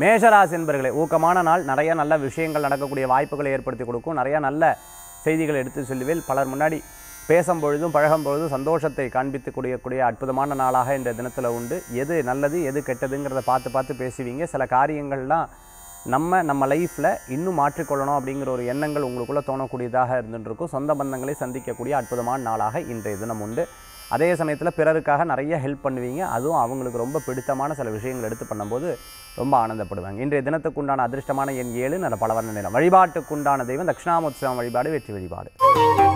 மேஷராசி என்பவர்களே, ஊக்கமான நாள், நிறைய நல்ல விஷயங்கள் நடக்கக்கூடிய வாய்ப்புகளை ஏற்படுத்தி கொடுக்கும். நிறைய நல்ல செய்திகளை எடுத்து சொல்லுவேன். பலர் முன்னாடி பேசும்பொழுதும் பழகும்பொழுதும் சந்தோஷத்தை காண்பித்துக்கூடிய அற்புதமான நாளாக இந்த தினத்தில் உண்டு. எது நல்லது எது கெட்டதுங்கிறத பார்த்து பார்த்து பேசுவீங்க. சில காரியங்கள்லாம் நம்ம லைஃப்பில் இன்னும் மாற்றிக்கொள்ளணும் அப்படிங்கிற ஒரு எண்ணங்கள் உங்களுக்குள்ளே தோணக்கூடியதாக இருந்துருக்கும். சொந்த பந்தங்களை சந்திக்கக்கூடிய அற்புதமான நாளாக இன்றைய தினம் உண்டு. அதே சமயத்தில் பிறருக்காக நிறைய ஹெல்ப் பண்ணுவீங்க. அதுவும் அவங்களுக்கு ரொம்ப பிடித்தமான சில விஷயங்கள் எடுத்து பண்ணும்போது ரொம்ப ஆனந்தப்படுவாங்க. இன்றைய தினத்துக்குண்டான அதிர்ஷ்டமான எண் 7, நல்ல பலவர்ண நிறம். வழிபாட்டுக்குண்டான தெய்வம் தட்சிணாமூர்த்தி சுவாமி வழிபாடு, வெற்றி வழிபாடு.